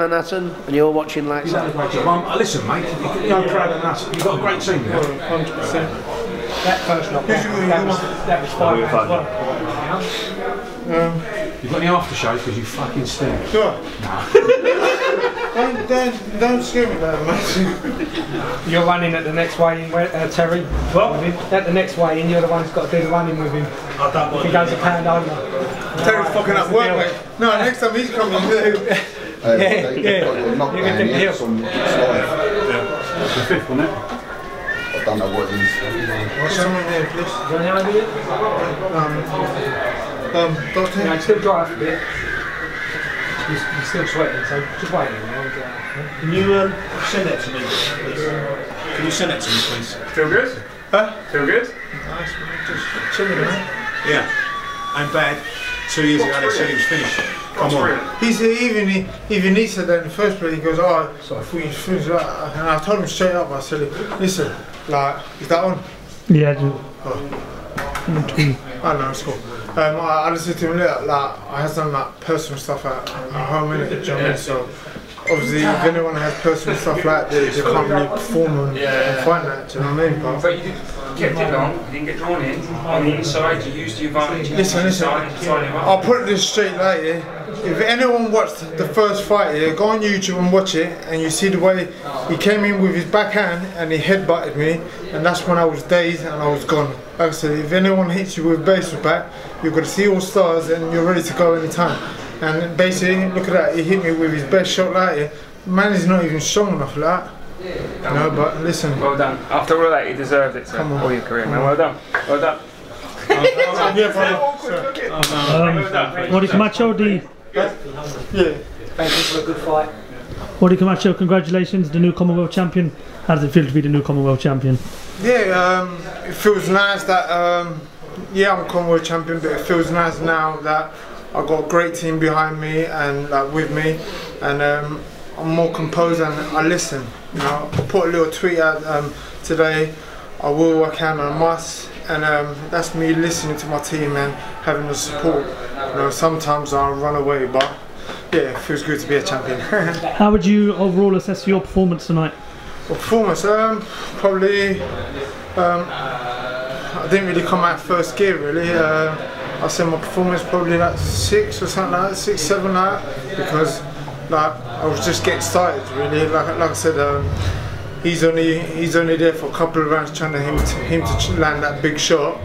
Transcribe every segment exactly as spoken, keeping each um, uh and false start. Manhattan, and you're watching like that. Well, listen, mate, you know, I'm proud of Manhattan. You've got a great team there. one hundred percent. That first knock, that was, that was five minutes long. You've got any aftershave because you fucking stink. Sure. No. don't, don't, don't scare me that much. You're running at the next weigh-in, uh, Terry. What? At the next weigh-in, you're the one who's got to do the running with him. I don't want if he goes a pound over. Terry's right, fucking up work, mate. No, next time he's coming too. Uh, yeah, yeah. You can do the hill. That's the fifth one, isn't it? I don't know what it is. What's wrong with there, please? Do you want any idea? Um, um, doctor? No, it's still dry after a bit. You're, you're still sweating, so just wait a minute. Can you um, send that to me, please? Can you send that to me, please? Feel good? Huh? Feel good? Nice, man. Just chilling, man. Yeah. I'm bad. Two years ago, they said he was finished. Come on. He said, even, even he said that in the first place, he goes, oh, so I thought you finished. And I told him straight up, I said, listen, like, is that on? Yeah, I do. Oh. I don't know, it's cool. Um, I, I listened to him later, like, I had some like, personal stuff at, at home, innit? Do you know what I mean? So, obviously, if anyone has personal stuff like that, they can't really perform and, yeah. and find that, do you know what I mean? But, but you kept it on, you didn't get drawn in, on the inside, you used the advantage. Listen, listen, I'll put this straight like yeah. If anyone watched the first fight here, go on YouTube and watch it, and you see the way he came in with his backhand and he headbutted me, and that's when I was dazed and I was gone. Like I said, if anyone hits you with baseball bat, you're going to see all stars and you're ready to go anytime. And basically, look at that, he hit me with his best shot like here. Man is not even strong enough for that. No, but listen. Well done. After all that, you deserved it, sir. Come on. All your career, man. Well done. Well done. What is Macho D? Yeah. Yeah. Thank you for a good fight. Wadi Camacho, congratulations, the new Commonwealth Champion. How does it feel to be the new Commonwealth Champion? Yeah, um, it feels nice that, um, yeah, I'm Commonwealth Champion, but it feels nice now that I've got a great team behind me and like, with me, and um, I'm more composed and I listen. You know, I put a little tweet out um, today, I will, I can, I must, and um, that's me listening to my team and having the support. You know, sometimes I'll run away, but yeah, it feels good to be a champion. How would you overall assess your performance tonight? Well, performance? Um, probably, um, I didn't really come out first gear really. Uh, I said my performance probably like six or something like that, six, seven like that, because like, I was just getting started really. Like, like I said, um, he's only he's only there for a couple of rounds trying to him to, him to land that big shot.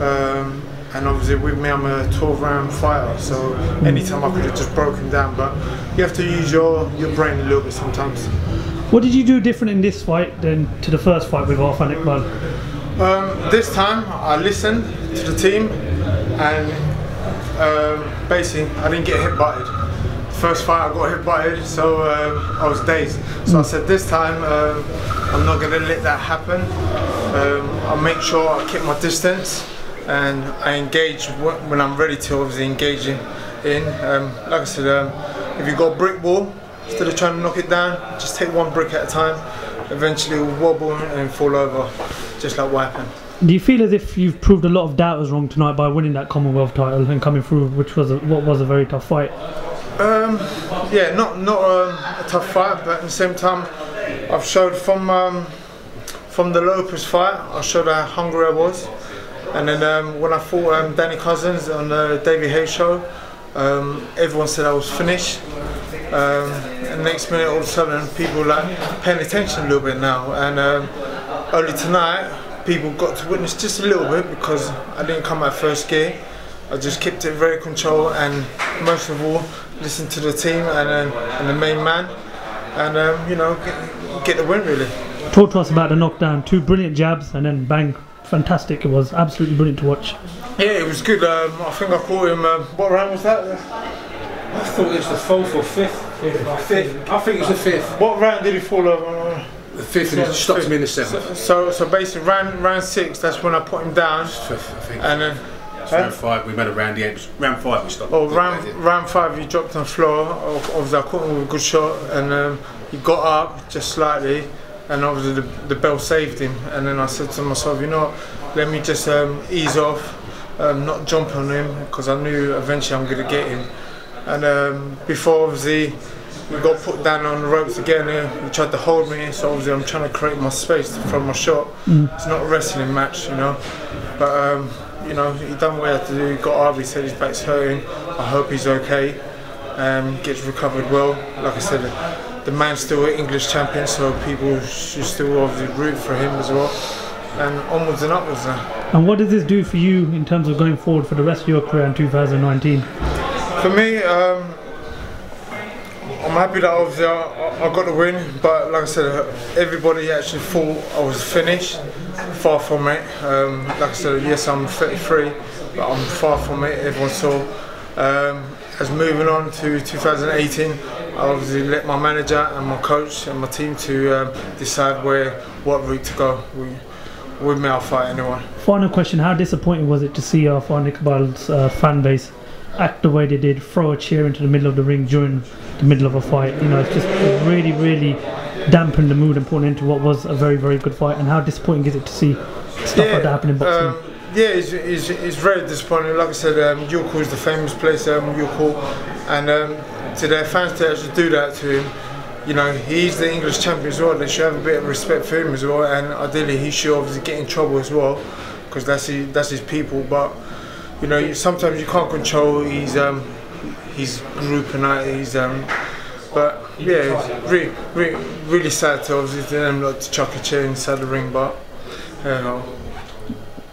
Um, And obviously with me, I'm a twelve round fighter, so anytime I could have just broken down, but you have to use your, your brain a little bit sometimes. What did you do different in this fight than to the first fight with Arfan Iqbal? Um, this time I listened to the team and um, basically I didn't get hit-butted. First fight I got hit-butted, so um, I was dazed. So I said this time um, I'm not going to let that happen. Um, I'll make sure I keep my distance. And I engage when I'm ready to, obviously engage in. Um, like I said, um, if you've got a brick wall, instead of trying to knock it down, just take one brick at a time. Eventually it will wobble and fall over, just like what happened. Do you feel as if you've proved a lot of doubters wrong tonight by winning that Commonwealth title and coming through, which was a, what was a very tough fight? Um, yeah, not, not um, a tough fight, but at the same time, I've showed from, um, from the Lopez fight, I showed how hungry I was. And then um, when I fought um, Danny Cousins on the David Hay Show, um, everyone said I was finished. Um, and next minute, all of a sudden, people like paying attention a little bit now. And um, only tonight, people got to witness just a little bit because I didn't come out first gear. I just kept it very controlled and most of all, listened to the team and, um, and the main man, and um, you know, get, get the win really. Talk to us about the knockdown. Two brilliant jabs and then bang. Fantastic, it was absolutely brilliant to watch. Yeah, it was good. Um, I think I caught him. Um, what round was that? I thought it was the fourth or fifth. Fifth. fifth. I think it was the fifth. What round did he fall over? The fifth, and he stopped him in the seventh. So, so basically, round round six. That's when I put him down. Fifth, I think. And then yeah, round five, we made a round eight. Round five, we stopped. Oh, round round five, he dropped on the floor. Obviously, I caught him with a good shot, and um, he got up just slightly. And obviously the, the bell saved him, and then I said to myself, you know what, let me just um, ease off, um, not jump on him, because I knew eventually I'm going to get him. And um, before obviously we got put down on the ropes again. He tried to hold me, so obviously I'm trying to create my space from my shot. Mm. It's not a wrestling match, you know. But um, you know, he done what he had to do. Got Harvey, said his back's hurting. I hope he's okay. Um, gets recovered well. Like I said, the man's still an English champion, so people should still obviously root for him as well. And onwards and upwards now. And what does this do for you in terms of going forward for the rest of your career in two thousand nineteen? For me, um, I'm happy that obviously I, I got the win, but like I said, everybody actually thought I was finished. Far from it. Um, like I said, yes, I'm thirty-three, but I'm far from it. Everyone saw. Um, as moving on to two thousand eighteen, I obviously let my manager and my coach and my team to um, decide where, what route to go. We, we may not fight anyone. Final question: how disappointing was it to see Arfan Iqbal's uh, fan base act the way they did, throw a chair into the middle of the ring during the middle of a fight? You know, it's just really, really dampened the mood and put an end to what was a very, very good fight. And how disappointing is it to see stuff yeah, like that happen in boxing? Um, yeah, it's, it's, it's very disappointing. Like I said, um, Yorkville is the famous place, um, Yorkville, and um, to their fans to actually do that to him. You know, he's the English champion as well. They should have a bit of respect for him as well, and ideally he should obviously get in trouble as well, because that's his, that's his people. But you know, sometimes you can't control his um, his group and that. His, um, but yeah, it's really, really, really sad to obviously them not to chuck a chair inside the ring. But you know,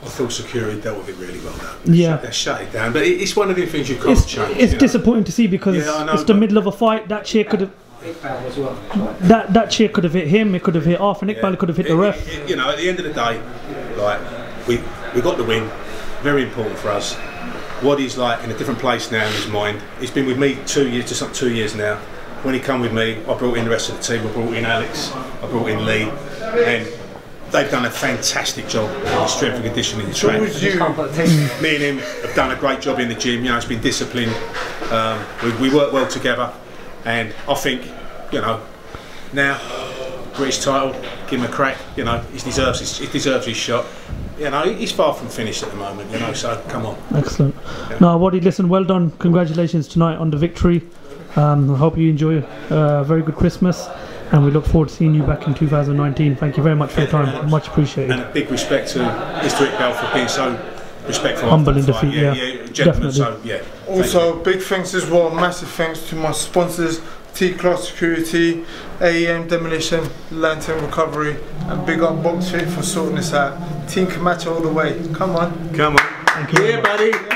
I thought security dealt with it really well. Though. Yeah, they shut it down. But it's one of the things you can't it's, change. It's you know? disappointing to see because yeah, know, it's the middle of a fight. That chair could have. As well. That that chair could have hit him. It could have hit Arfan Iqbal. Yeah. It could have hit it, the ref. It, you know, at the end of the day, like we we got the win. Very important for us. Wadi's like in a different place now in his mind. He's been with me two years, just not two years now. When he come with me, I brought in the rest of the team. I brought in Alex. I brought in Lee, and they've done a fantastic job in strength and conditioning training. Me and him have done a great job in the gym. You know, it's been disciplined. Um, we we work well together. And I think, you know, now British title, give him a crack. You know, he deserves his, he deserves his shot. You know, he's far from finished at the moment. You know, so come on. Excellent. Yeah. No, Wadi, listen, well done. Congratulations tonight on the victory. Um, I hope you enjoy uh, a very good Christmas, and we look forward to seeing you back in two thousand nineteen. Thank you very much for your time. And, much appreciated. And a big respect to Mister Iqbal for being so respectful. Humble in defeat. Yeah. yeah. yeah. Definitely. So, yeah, also, big thanks as well, massive thanks to my sponsors, T-Class Security, A E M Demolition, Lantern Recovery, and big up Boxfit for sorting this out. Team Camacho all the way. Come on. Come on. Thank you. Yeah, buddy.